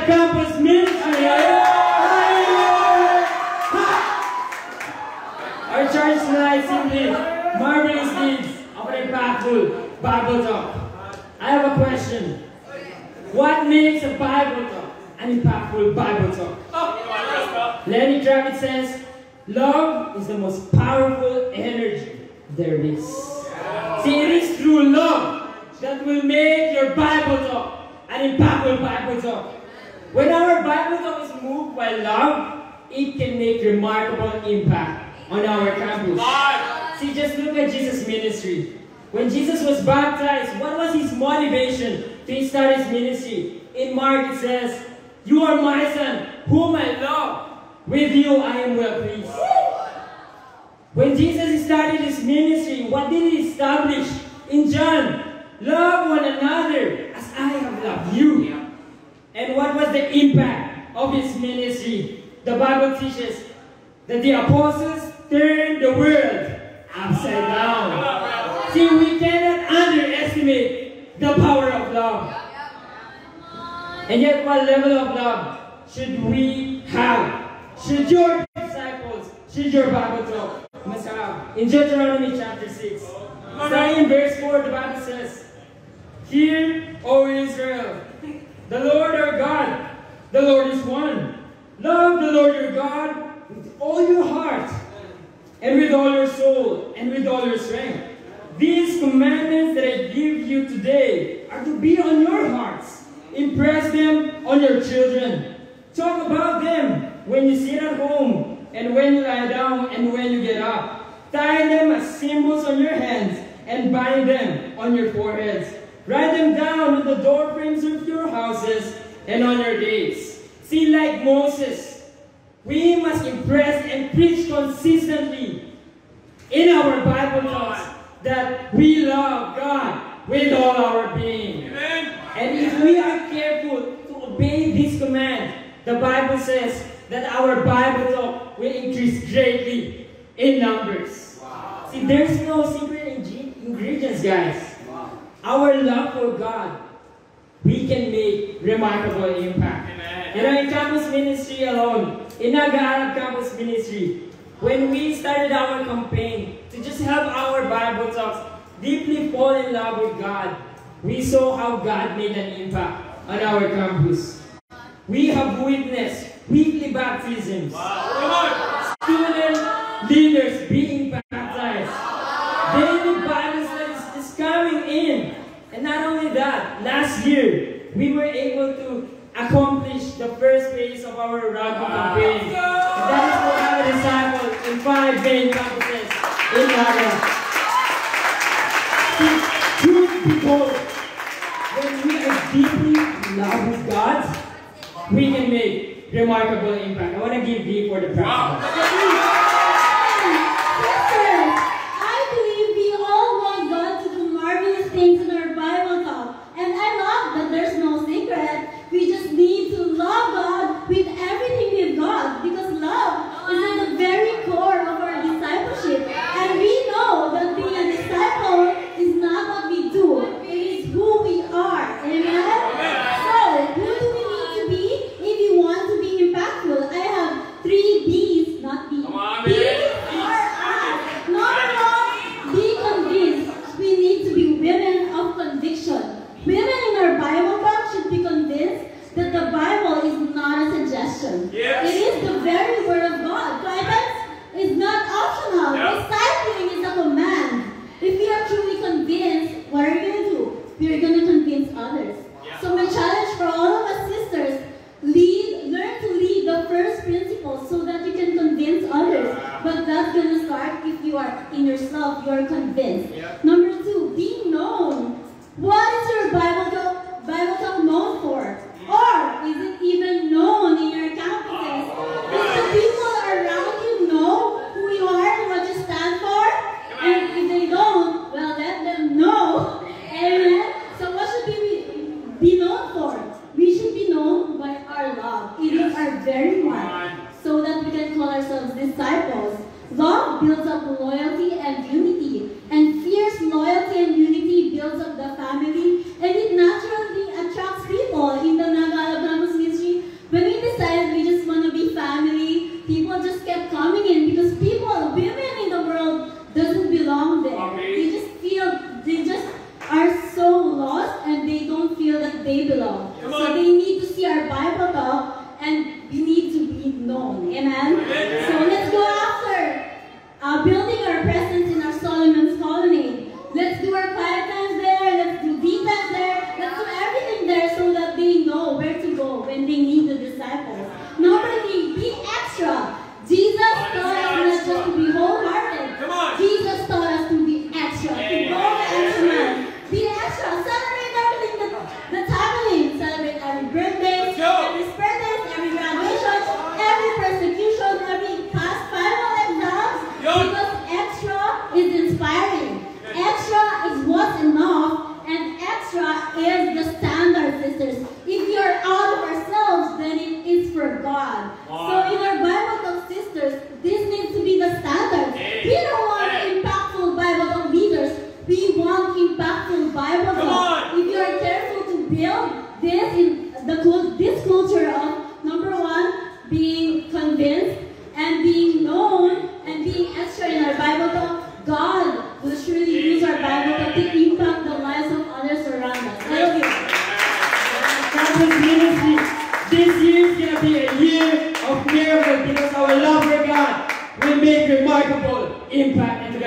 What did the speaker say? Angara Campus Ministry. Our church tonight simply marvelous things of an impactful Bible talk. I have a question. What makes a Bible talk an impactful Bible talk? Lenny Kravitz says, love is the most powerful energy there is. See, it is through love that will make your Bible talk an impactful Bible talk. When our Bible talk is moved by love, it can make remarkable impact on our campus. See, just look at Jesus' ministry. When Jesus was baptized, what was his motivation to start his ministry? In Mark it says, "You are my son, whom I love. With you I am well pleased." When Jesus started his ministry, what did he establish? In John, love one another as I have loved you. And what was the impact of his ministry? The Bible teaches that the apostles turned the world upside down. See, we cannot underestimate the power of love. And yet, what level of love should we have? Should your disciples, should your Bible talk must have? In Deuteronomy chapter 6, starting in verse 4, the Bible says, "Hear, O Israel, the Lord our God, the Lord is one. Love the Lord your God with all your heart, and with all your soul, and with all your strength. These commandments that I give you today are to be on your hearts. Impress them on your children. Talk about them when you sit at home, and when you lie down, and when you get up. Tie them as symbols on your hands, and bind them on your foreheads. Write them down on the doorframes of your houses, and on your gates." See, like Moses, we must impress and preach consistently in our Bible laws that we love God with all our being. Amen. And if we are careful to obey this command, the Bible says that our Bible talk will increase greatly in numbers. Wow. See, there's no secret ingredients, guys. Wow. Our love for God, we can make remarkable impact. Amen. And our campus ministry alone, in Angara Campus Ministry, when we started our campaign to just help our Bible talks deeply fall in love with God, we saw how God made an impact on our campus. We have witnessed weekly baptisms. Wow. Student leaders being baptized. Daily Bible studies is coming in. And not only that, last year, we were able to accomplish the first phase of our Rago campaign. And that is to have a disciple in 5 main campuses in Ghana. Truth be told, when we are deeply in love with God, we can make remarkable impact. I want to give B for the practice. Wow. Sisters, I believe we all want God to do marvelous things in our Bible talk. And I love that there's no secret. We just need to love God with everything we've got, because love is at the very core of our discipleship. And we know that being a disciple is not what we do. It is who we are. Amen? So, and it naturally attracts people in the Nagara Campus Ministry this culture of, number one, being convinced and being known and being extra in our Bible talk, God will surely use our Bible talk to impact the lives of others around us. Thank you. Campus Ministry, this year is going to be a year of miracles because our love for God will make remarkable impact in the